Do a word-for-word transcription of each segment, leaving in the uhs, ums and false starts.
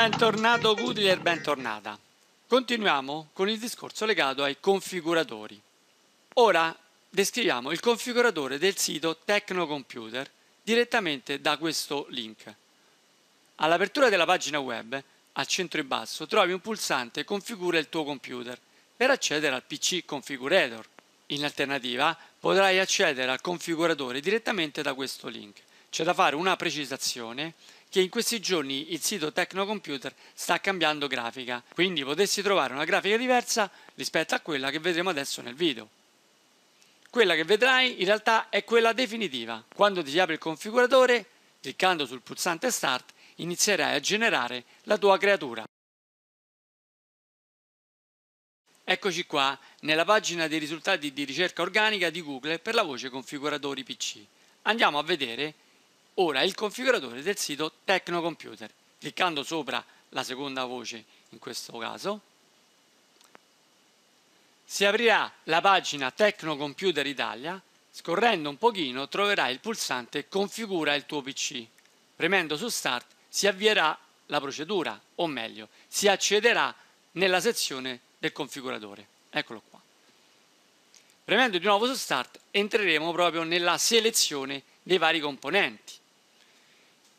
Bentornato Goodler, bentornata. Continuiamo con il discorso legato ai configuratori. Ora descriviamo il configuratore del sito Tecnocomputer direttamente da questo link. All'apertura della pagina web, al centro in basso, trovi un pulsante Configura il tuo computer per accedere al P C Configurator. In alternativa, potrai accedere al configuratore direttamente da questo link. C'è da fare una precisazione che in questi giorni il sito Tecnocomputer sta cambiando grafica, quindi potessi trovare una grafica diversa rispetto a quella che vedremo adesso nel video. Quella che vedrai in realtà è quella definitiva. Quando ti si apre il configuratore, cliccando sul pulsante Start, inizierai a generare la tua creatura. Eccoci qua nella pagina dei risultati di ricerca organica di Google per la voce configuratori P C. Andiamo a vedere ora il configuratore del sito Tecnocomputer, cliccando sopra la seconda voce in questo caso. Si aprirà la pagina Tecnocomputer Italia, scorrendo un pochino troverai il pulsante Configura il tuo P C. Premendo su Start si avvierà la procedura, o meglio, si accederà nella sezione del configuratore. Eccolo qua. Premendo di nuovo su Start entreremo proprio nella selezione dei vari componenti.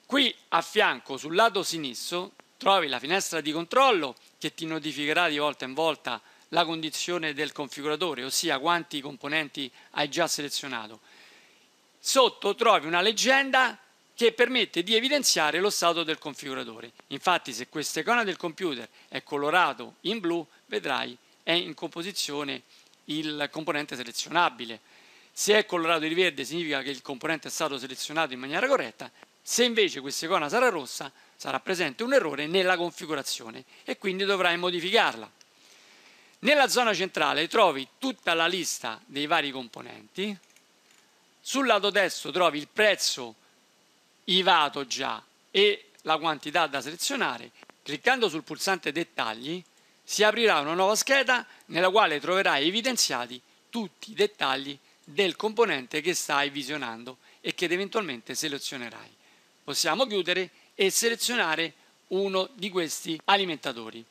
Qui a fianco, sul lato sinistro, trovi la finestra di controllo che ti notificherà di volta in volta la condizione del configuratore, ossia quanti componenti hai già selezionato. Sotto trovi una leggenda che permette di evidenziare lo stato del configuratore. Infatti, se questa icona del computer è colorato in blu, vedrai è in composizione il componente selezionabile. Se è colorato di verde significa che il componente è stato selezionato in maniera corretta. Se invece questa icona sarà rossa, sarà presente un errore nella configurazione e quindi dovrai modificarla. Nella zona centrale trovi tutta la lista dei vari componenti. Sul lato destro trovi il prezzo ivato già e la quantità da selezionare. Cliccando sul pulsante Dettagli si aprirà una nuova scheda nella quale troverai evidenziati tutti i dettagli del componente che stai visionando e che eventualmente selezionerai. Possiamo chiudere e selezionare uno di questi alimentatori.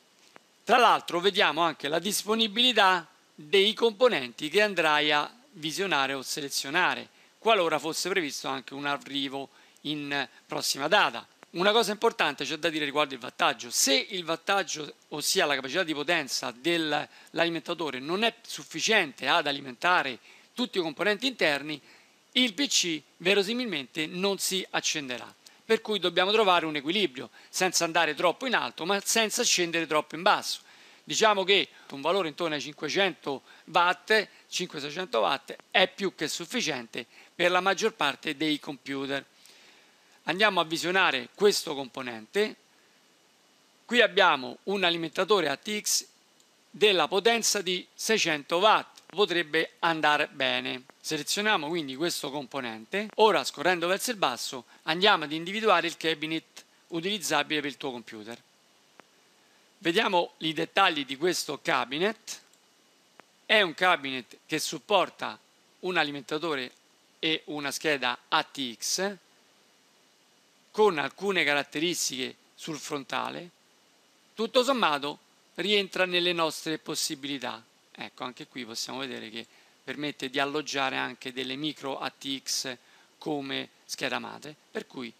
Tra l'altro vediamo anche la disponibilità dei componenti che andrai a visionare o selezionare, qualora fosse previsto anche un arrivo in prossima data. Una cosa importante c'è da dire riguardo il wattaggio. Se il wattaggio, ossia la capacità di potenza dell'alimentatore, non è sufficiente ad alimentare tutti i componenti interni, il P C verosimilmente non si accenderà. Per cui dobbiamo trovare un equilibrio, senza andare troppo in alto, ma senza scendere troppo in basso. Diciamo che un valore intorno ai cinquecento watt, cinquecento seicento watt, è più che sufficiente per la maggior parte dei computer. Andiamo a visionare questo componente. Qui abbiamo un alimentatore A T X della potenza di seicento watt. Potrebbe andare bene. Selezioniamo quindi questo componente. Ora, scorrendo verso il basso, andiamo ad individuare il cabinet utilizzabile per il tuo computer. Vediamo i dettagli di questo cabinet. È un cabinet che supporta un alimentatore e una scheda A T X con alcune caratteristiche sul frontale. Tutto sommato rientra nelle nostre possibilità. Ecco, anche qui possiamo vedere che permette di alloggiare anche delle micro A T X come scheda madre, per cui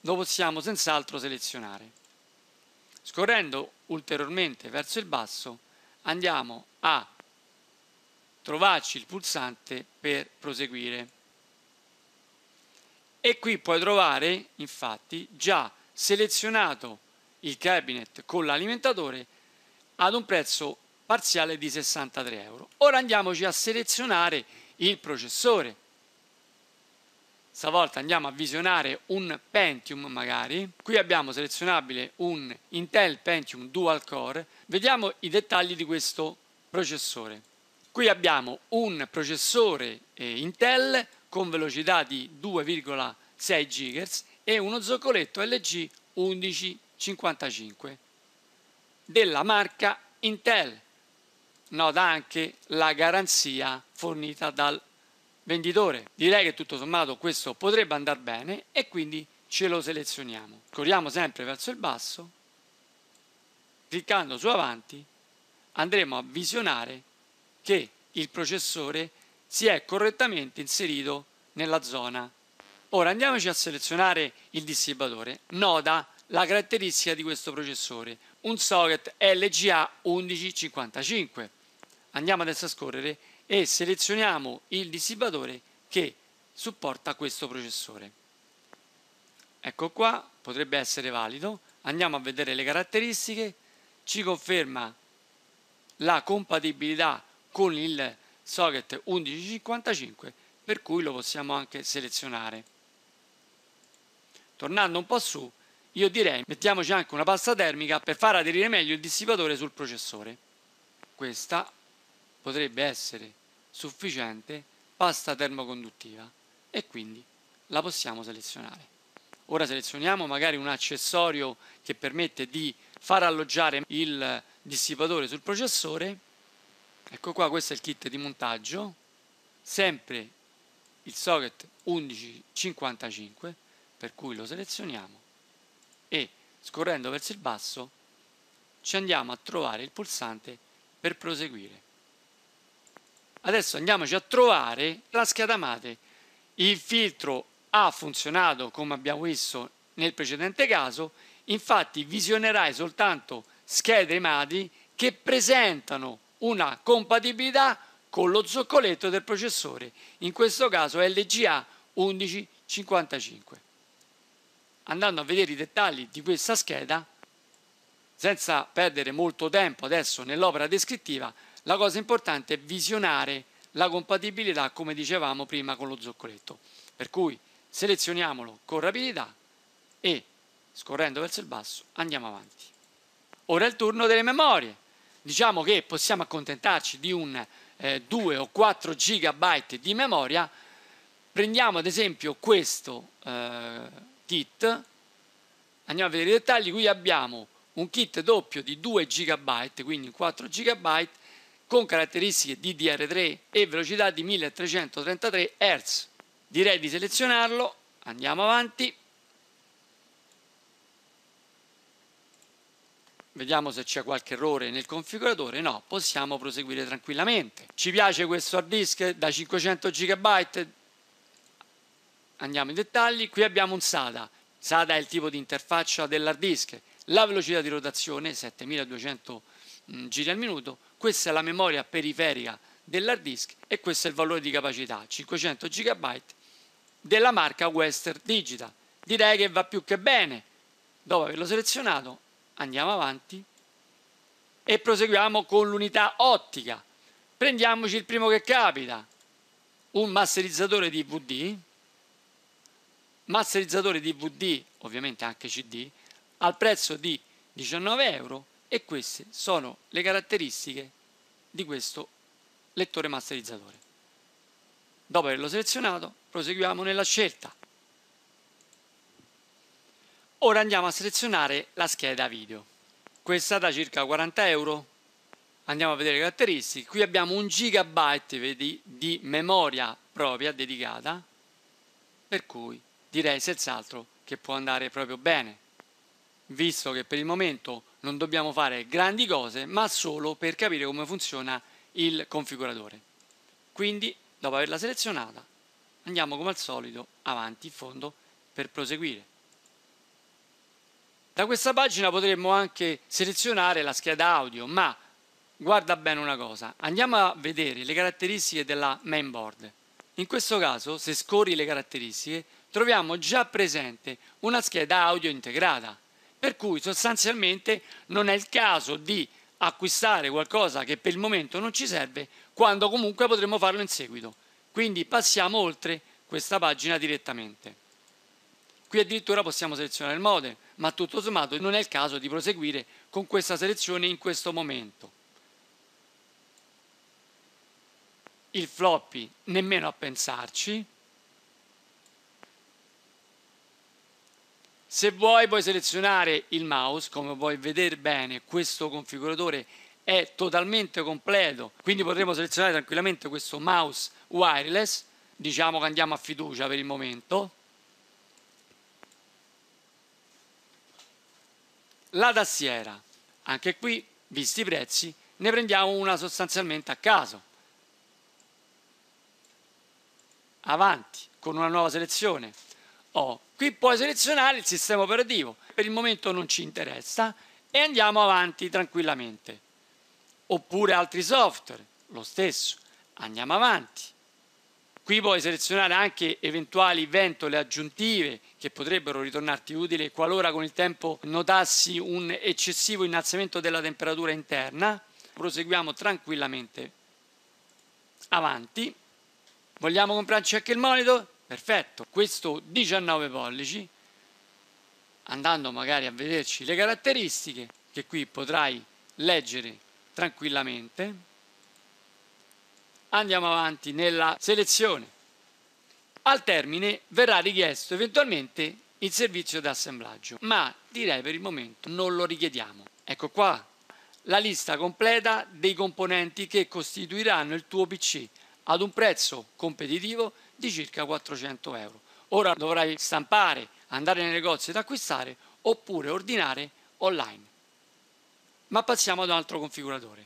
lo possiamo senz'altro selezionare. Scorrendo ulteriormente verso il basso andiamo a trovarci il pulsante per proseguire. E qui puoi trovare infatti già selezionato il cabinet con l'alimentatore ad un prezzo parziale di sessantatré euro. Ora andiamoci a selezionare il processore. Stavolta andiamo a visionare un Pentium magari. Qui abbiamo selezionabile un Intel Pentium Dual Core. Vediamo i dettagli di questo processore. Qui abbiamo un processore eh, Intel con velocità di due virgola sei gigahertz e uno zoccoletto L G undici cinquantacinque della marca Intel. Nota anche la garanzia fornita dal venditore. Direi che tutto sommato questo potrebbe andare bene e quindi ce lo selezioniamo, corriamo sempre verso il basso, cliccando su avanti andremo a visionare che il processore si è correttamente inserito nella zona. Ora andiamoci a selezionare il dissipatore. Nota la caratteristica di questo processore, un socket L G A millecentocinquantacinque. Andiamo adesso a scorrere e selezioniamo il dissipatore che supporta questo processore. Ecco qua, potrebbe essere valido. Andiamo a vedere le caratteristiche, ci conferma la compatibilità con il socket millecentocinquantacinque, per cui lo possiamo anche selezionare. Tornando un po' su, io direi mettiamoci anche una pasta termica per far aderire meglio il dissipatore sul processore. Questa potrebbe essere sufficiente, pasta termoconduttiva, e quindi la possiamo selezionare. Ora selezioniamo magari un accessorio che permette di far alloggiare il dissipatore sul processore. Ecco qua, questo è il kit di montaggio, sempre il socket millecentocinquantacinque, per cui lo selezioniamo e scorrendo verso il basso ci andiamo a trovare il pulsante per proseguire. Adesso andiamoci a trovare la scheda madre. Il filtro ha funzionato come abbiamo visto nel precedente caso, infatti visionerai soltanto schede madri che presentano una compatibilità con lo zoccoletto del processore, in questo caso L G A millecentocinquantacinque. Andando a vedere i dettagli di questa scheda, senza perdere molto tempo adesso nell'opera descrittiva, la cosa importante è visionare la compatibilità, come dicevamo prima, con lo zoccoletto. Per cui selezioniamolo con rapidità e, scorrendo verso il basso, andiamo avanti. Ora è il turno delle memorie. Diciamo che possiamo accontentarci di un eh, due o quattro gigabyte di memoria. Prendiamo ad esempio questo eh, kit, andiamo a vedere i dettagli. Qui abbiamo un kit doppio di due gigabyte, quindi quattro gigabyte, con caratteristiche D D R tre e velocità di milletrecentotrentatré hertz. Direi di selezionarlo, andiamo avanti. Vediamo se c'è qualche errore nel configuratore. No, possiamo proseguire tranquillamente. Ci piace questo hard disk da cinquecento gigabyte. Andiamo in dettagli. Qui abbiamo un SATA. SATA è il tipo di interfaccia dell'hard disk. La velocità di rotazione, settemiladuecento giri al minuto. Questa è la memoria periferica dell'hard disk e questo è il valore di capacità, cinquecento gigabyte, della marca Western Digital. Direi che va più che bene. Dopo averlo selezionato, andiamo avanti e proseguiamo con l'unità ottica. Prendiamoci il primo che capita, un masterizzatore D V D, masterizzatore D V D, ovviamente anche C D, al prezzo di diciannove euro, e queste sono le caratteristiche di questo lettore masterizzatore. Dopo averlo selezionato, proseguiamo nella scelta. Ora andiamo a selezionare la scheda video. Questa da circa quaranta euro. Andiamo a vedere le caratteristiche. Qui abbiamo un gigabyte vedi, di memoria propria dedicata, per cui direi senz'altro che può andare proprio bene, visto che per il momento non dobbiamo fare grandi cose, ma solo per capire come funziona il configuratore. Quindi, dopo averla selezionata, andiamo come al solito avanti in fondo per proseguire. Da questa pagina potremmo anche selezionare la scheda audio, ma guarda bene una cosa, andiamo a vedere le caratteristiche della mainboard. In questo caso, se scorri le caratteristiche, troviamo già presente una scheda audio integrata, per cui sostanzialmente non è il caso di acquistare qualcosa che per il momento non ci serve, quando comunque potremo farlo in seguito. Quindi passiamo oltre questa pagina direttamente. Qui addirittura possiamo selezionare il modem, ma tutto sommato non è il caso di proseguire con questa selezione in questo momento. Il floppy nemmeno a pensarci. Se vuoi puoi selezionare il mouse, come puoi vedere bene questo configuratore è totalmente completo, quindi potremo selezionare tranquillamente questo mouse wireless, diciamo che andiamo a fiducia per il momento. la tastiera. Anche qui, visti i prezzi, ne prendiamo una sostanzialmente a caso. Avanti, con una nuova selezione. Oh, qui puoi selezionare il sistema operativo, per il momento non ci interessa, e andiamo avanti tranquillamente. Oppure altri software, lo stesso, andiamo avanti. Qui puoi selezionare anche eventuali ventole aggiuntive che potrebbero ritornarti utili qualora con il tempo notassi un eccessivo innalzamento della temperatura interna. Proseguiamo tranquillamente. Avanti. Vogliamo comprarci anche il monitor? Perfetto, questo diciannove pollici. Andando magari a vederci le caratteristiche che qui potrai leggere tranquillamente. Andiamo avanti nella selezione. Al termine verrà richiesto eventualmente il servizio d'assemblaggio, ma direi per il momento non lo richiediamo. Ecco qua la lista completa dei componenti che costituiranno il tuo P C ad un prezzo competitivo di circa quattrocento euro. Ora dovrai stampare, andare nei negozi ed acquistare oppure ordinare online. Ma passiamo ad un altro configuratore.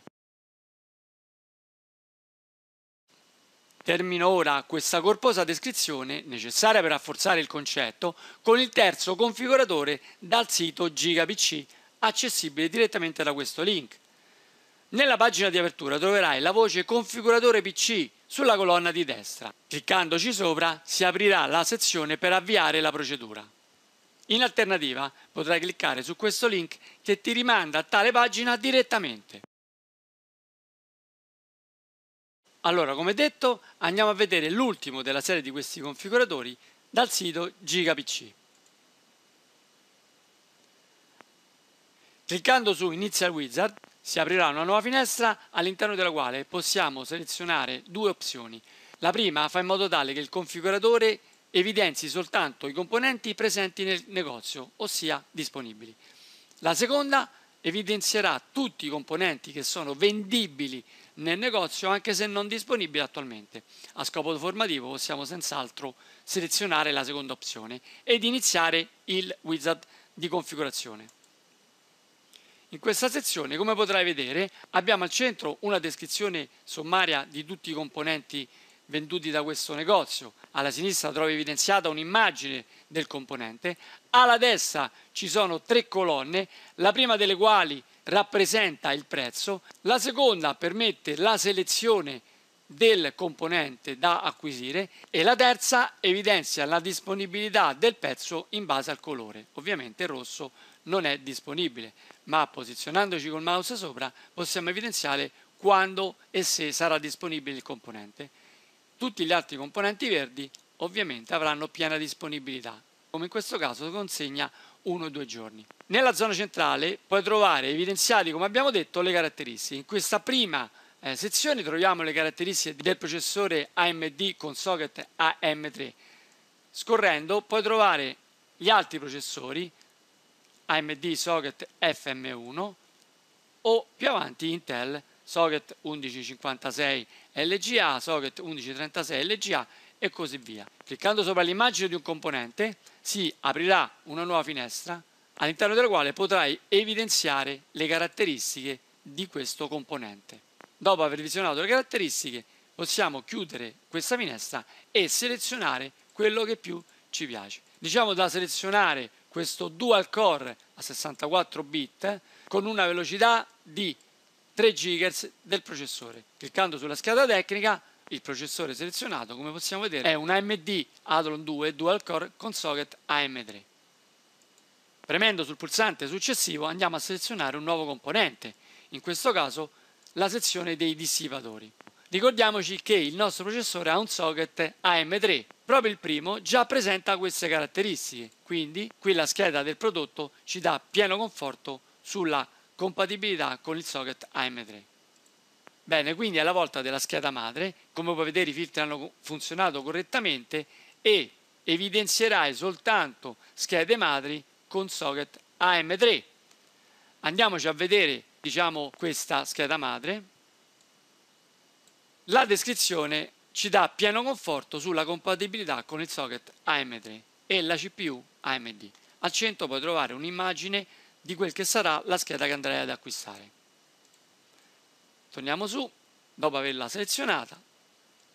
Termino ora questa corposa descrizione, necessaria per rafforzare il concetto, con il terzo configuratore dal sito GigaPC, accessibile direttamente da questo link. Nella pagina di apertura troverai la voce Configuratore P C sulla colonna di destra. Cliccandoci sopra si aprirà la sezione per avviare la procedura. In alternativa potrai cliccare su questo link che ti rimanda a tale pagina direttamente. Allora, come detto, andiamo a vedere l'ultimo della serie di questi configuratori dal sito GigaPC. Cliccando su Initial Wizard si aprirà una nuova finestra all'interno della quale possiamo selezionare due opzioni. La prima fa in modo tale che il configuratore evidenzi soltanto i componenti presenti nel negozio, ossia disponibili. La seconda evidenzierà tutti i componenti che sono vendibili nel negozio, anche se non disponibili attualmente. A scopo formativo possiamo senz'altro selezionare la seconda opzione ed iniziare il wizard di configurazione. In questa sezione, come potrai vedere, abbiamo al centro una descrizione sommaria di tutti i componenti venduti da questo negozio. Alla sinistra trovi evidenziata un'immagine del componente, alla destra ci sono tre colonne, la prima delle quali rappresenta il prezzo, la seconda permette la selezione del componente da acquisire e la terza evidenzia la disponibilità del pezzo in base al colore. Ovviamente il rosso non è disponibile, ma posizionandoci col mouse sopra possiamo evidenziare quando e se sarà disponibile il componente. Tutti gli altri componenti verdi ovviamente avranno piena disponibilità, come in questo caso consegna uno o due giorni. Nella zona centrale puoi trovare evidenziati, come abbiamo detto, le caratteristiche. In questa prima eh, sezione troviamo le caratteristiche del processore A M D con socket A M tre. Scorrendo puoi trovare gli altri processori A M D socket F M uno o più avanti Intel socket undici cinquantasei L G A, socket undici trentasei L G A e così via. Cliccando sopra l'immagine di un componente si aprirà una nuova finestra all'interno della quale potrai evidenziare le caratteristiche di questo componente. Dopo aver visionato le caratteristiche possiamo chiudere questa finestra e selezionare quello che più ci piace. Diciamo da selezionare questo dual core a sessantaquattro bit con una velocità di tre gigahertz del processore. Cliccando sulla scheda tecnica, il processore selezionato, come possiamo vedere, è un A M D Athlon due Dual Core con socket A M tre. Premendo sul pulsante successivo andiamo a selezionare un nuovo componente, in questo caso la sezione dei dissipatori. Ricordiamoci che il nostro processore ha un socket A M tre, proprio il primo già presenta queste caratteristiche, quindi qui la scheda del prodotto ci dà pieno conforto sulla compatibilità con il socket A M tre. Bene, quindi è la volta della scheda madre. Come puoi vedere i filtri hanno funzionato correttamente e evidenzierai soltanto schede madri con socket A M tre. Andiamoci a vedere, diciamo, questa scheda madre. La descrizione ci dà pieno conforto sulla compatibilità con il socket A M tre e la C P U A M D. Al centro puoi trovare un'immagine di quel che sarà la scheda che andrei ad acquistare. Torniamo su, dopo averla selezionata,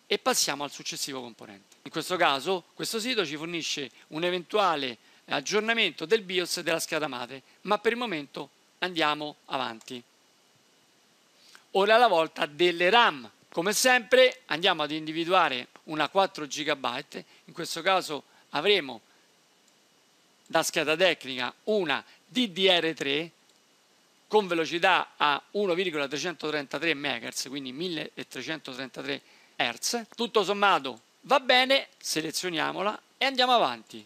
e passiamo al successivo componente. In questo caso questo sito ci fornisce un eventuale aggiornamento del BIOS della scheda madre, ma per il momento andiamo avanti. Ora alla volta delle RAM. Come sempre andiamo ad individuare una quattro giga, in questo caso avremo da scheda tecnica una D D R tre con velocità a uno virgola trecentotrentatré megahertz, quindi milletrecentotrentatré hertz. Tutto sommato va bene, selezioniamola e andiamo avanti.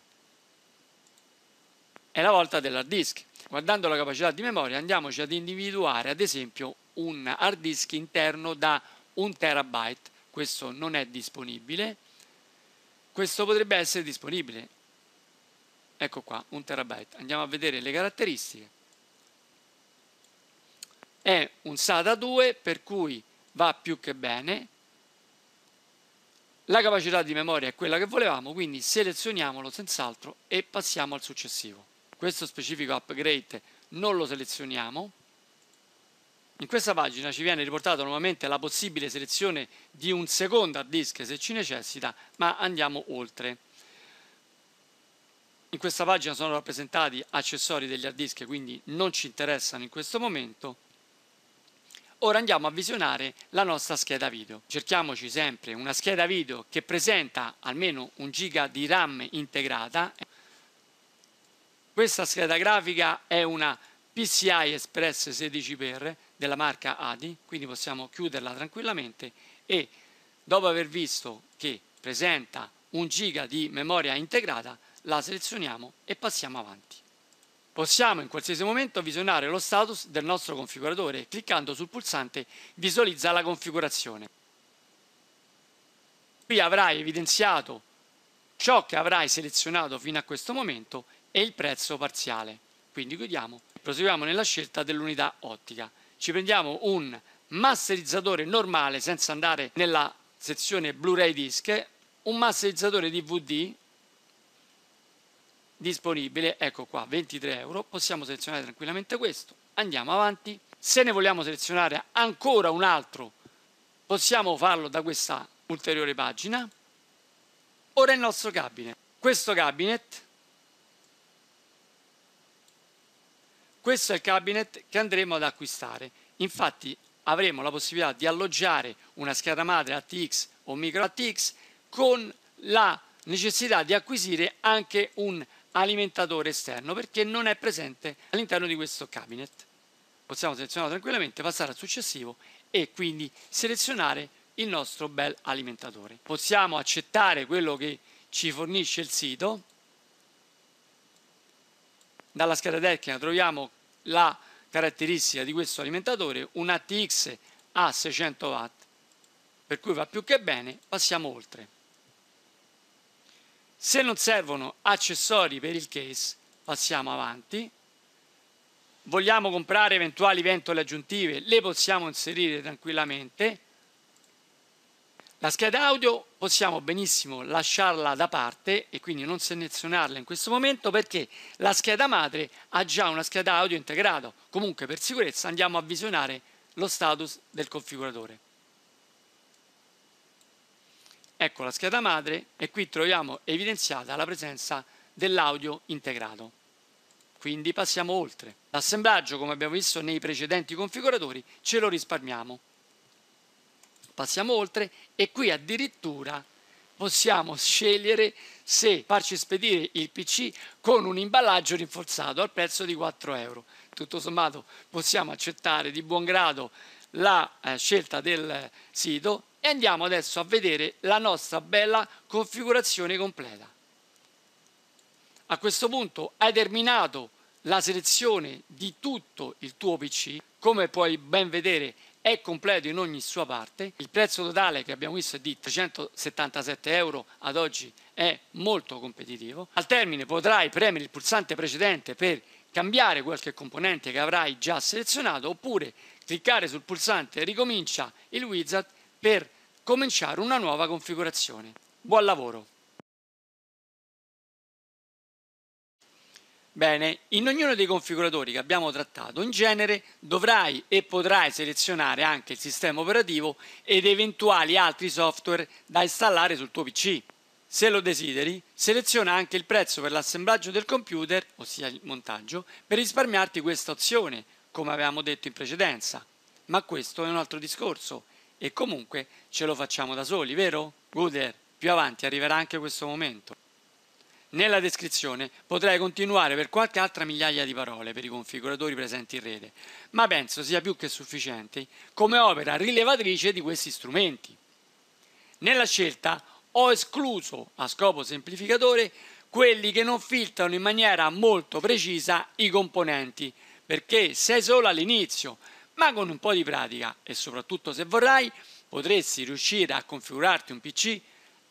È la volta dell'hard disk. Guardando la capacità di memoria andiamoci ad individuare ad esempio un hard disk interno da un terabyte. Questo non è disponibile, questo potrebbe essere disponibile. Ecco qua, un terabyte. Andiamo a vedere le caratteristiche. È un SATA due, per cui va più che bene. La capacità di memoria è quella che volevamo, quindi selezioniamolo senz'altro e passiamo al successivo. Questo specifico upgrade non lo selezioniamo. In questa pagina ci viene riportata nuovamente la possibile selezione di un secondo hard disk se ci necessita, ma andiamo oltre. In questa pagina sono rappresentati accessori degli hard disk, quindi non ci interessano in questo momento. Ora andiamo a visionare la nostra scheda video. Cerchiamoci sempre una scheda video che presenta almeno un giga di RAM integrata. Questa scheda grafica è una P C I Express sedici x della marca A D I, quindi possiamo chiuderla tranquillamente, e dopo aver visto che presenta un giga di memoria integrata la selezioniamo e passiamo avanti. Possiamo in qualsiasi momento visionare lo status del nostro configuratore cliccando sul pulsante Visualizza la configurazione. Qui avrai evidenziato ciò che avrai selezionato fino a questo momento e il prezzo parziale. Quindi chiudiamo, proseguiamo nella scelta dell'unità ottica. Ci prendiamo un masterizzatore normale senza andare nella sezione Blu-ray disc, un masterizzatore D V D disponibile, ecco qua, ventitré euro, possiamo selezionare tranquillamente questo, andiamo avanti. Se ne vogliamo selezionare ancora un altro possiamo farlo da questa ulteriore pagina. Ora il nostro cabinet, questo cabinet, questo è il cabinet che andremo ad acquistare, infatti avremo la possibilità di alloggiare una scheda madre A T X o micro A T X con la necessità di acquisire anche un alimentatore esterno perché non è presente all'interno di questo cabinet. Possiamo selezionare tranquillamente, passare al successivo e quindi selezionare il nostro bel alimentatore. Possiamo accettare quello che ci fornisce il sito. Dalla scheda tecnica troviamo la caratteristica di questo alimentatore, un A T X a seicento watt, per cui va più che bene, passiamo oltre. Se non servono accessori per il case, passiamo avanti. Vogliamo comprare eventuali ventole aggiuntive, le possiamo inserire tranquillamente. La scheda audio possiamo benissimo lasciarla da parte e quindi non selezionarla in questo momento perché la scheda madre ha già una scheda audio integrata. Comunque per sicurezza andiamo a visionare lo status del configuratore. Ecco la scheda madre e qui troviamo evidenziata la presenza dell'audio integrato. Quindi passiamo oltre. L'assemblaggio, come abbiamo visto nei precedenti configuratori, ce lo risparmiamo. Passiamo oltre e qui addirittura possiamo scegliere se farci spedire il P C con un imballaggio rinforzato al prezzo di quattro euro. Tutto sommato possiamo accettare di buon grado la eh, scelta del sito. E andiamo adesso a vedere la nostra bella configurazione completa. A questo punto hai terminato la selezione di tutto il tuo P C. Come puoi ben vedere è completo in ogni sua parte. Il prezzo totale che abbiamo visto è di trecentosettantasette euro, ad oggi è molto competitivo. Al termine potrai premere il pulsante precedente per cambiare qualche componente che avrai già selezionato oppure cliccare sul pulsante Ricomincia il wizard per cominciare una nuova configurazione. Buon lavoro! Bene, in ognuno dei configuratori che abbiamo trattato in genere dovrai e potrai selezionare anche il sistema operativo ed eventuali altri software da installare sul tuo P C. Se lo desideri, seleziona anche il prezzo per l'assemblaggio del computer, ossia il montaggio, per risparmiarti questa opzione, come avevamo detto in precedenza. Ma questo è un altro discorso e comunque ce lo facciamo da soli, vero? Guder, più avanti arriverà anche questo momento. Nella descrizione potrai continuare per qualche altra migliaia di parole per i configuratori presenti in rete, ma penso sia più che sufficiente come opera rilevatrice di questi strumenti. Nella scelta ho escluso, a scopo semplificatore, quelli che non filtrano in maniera molto precisa i componenti, perché sei solo all'inizio, ma con un po' di pratica e soprattutto se vorrai potresti riuscire a configurarti un P C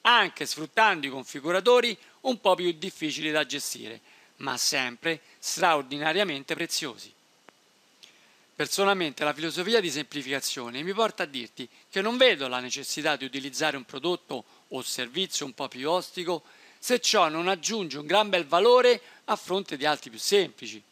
anche sfruttando i configuratori un po' più difficili da gestire, ma sempre straordinariamente preziosi. Personalmente la filosofia di semplificazione mi porta a dirti che non vedo la necessità di utilizzare un prodotto o servizio un po' più ostico se ciò non aggiunge un gran bel valore a fronte di altri più semplici.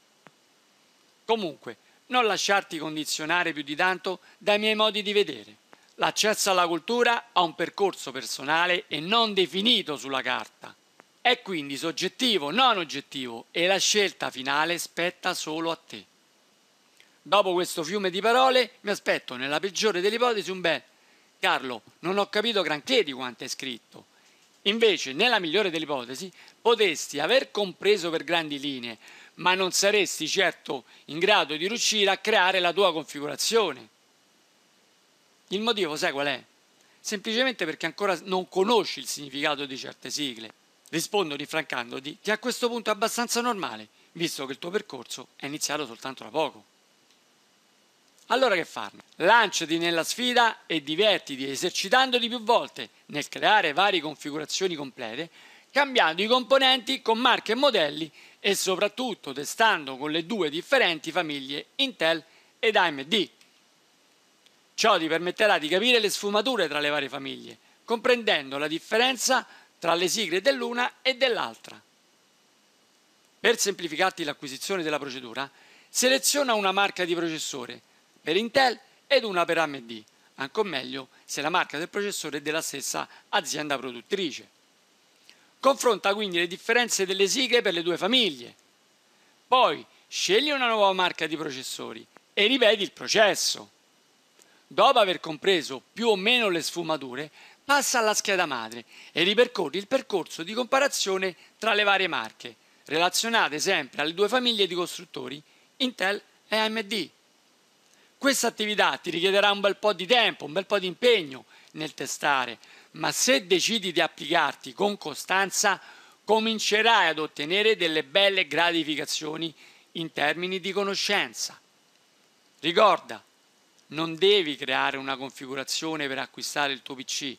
Comunque, non lasciarti condizionare più di tanto dai miei modi di vedere. L'accesso alla cultura ha un percorso personale e non definito sulla carta. È quindi soggettivo, non oggettivo, e la scelta finale spetta solo a te. Dopo questo fiume di parole, mi aspetto nella peggiore delle ipotesi un bel Carlo, non ho capito granché di quanto hai scritto. Invece, nella migliore delle ipotesi, potresti aver compreso per grandi linee, ma non saresti certo in grado di riuscire a creare la tua configurazione. Il motivo sai qual è? Semplicemente perché ancora non conosci il significato di certe sigle. Rispondo rinfrancandoti che a questo punto è abbastanza normale, visto che il tuo percorso è iniziato soltanto da poco. Allora che farne? Lanciati nella sfida e divertiti esercitandoti più volte nel creare varie configurazioni complete, cambiando i componenti con marche e modelli e soprattutto testando con le due differenti famiglie Intel ed A M D. Ciò ti permetterà di capire le sfumature tra le varie famiglie, comprendendo la differenza tra le sigle dell'una e dell'altra. Per semplificarti l'acquisizione della procedura, seleziona una marca di processore per Intel ed una per A M D, ancor meglio se la marca del processore è della stessa azienda produttrice. Confronta quindi le differenze delle sigle per le due famiglie. Poi scegli una nuova marca di processori e ripeti il processo. Dopo aver compreso più o meno le sfumature, passa alla scheda madre e ripercorri il percorso di comparazione tra le varie marche, relazionate sempre alle due famiglie di costruttori, Intel e A M D. Questa attività ti richiederà un bel po' di tempo, un bel po' di impegno nel testare, ma se decidi di applicarti con costanza, comincerai ad ottenere delle belle gratificazioni in termini di conoscenza. Ricorda, non devi creare una configurazione per acquistare il tuo P C,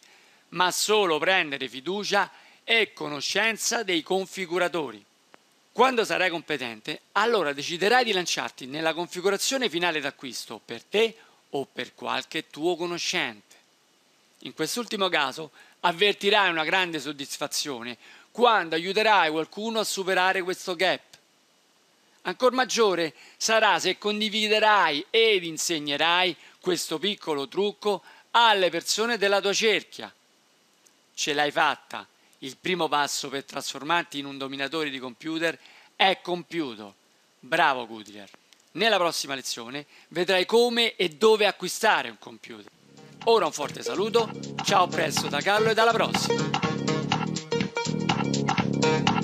ma solo prendere fiducia e conoscenza dei configuratori. Quando sarai competente, allora deciderai di lanciarti nella configurazione finale d'acquisto per te o per qualche tuo conoscente. In quest'ultimo caso, avvertirai una grande soddisfazione quando aiuterai qualcuno a superare questo gap. Ancor maggiore sarà se condividerai ed insegnerai questo piccolo trucco alle persone della tua cerchia. Ce l'hai fatta! Il primo passo per trasformarti in un dominatore di computer è compiuto. Bravo Goodyear! Nella prossima lezione vedrai come e dove acquistare un computer. Ora un forte saluto, ciao presto da Carlo e alla prossima!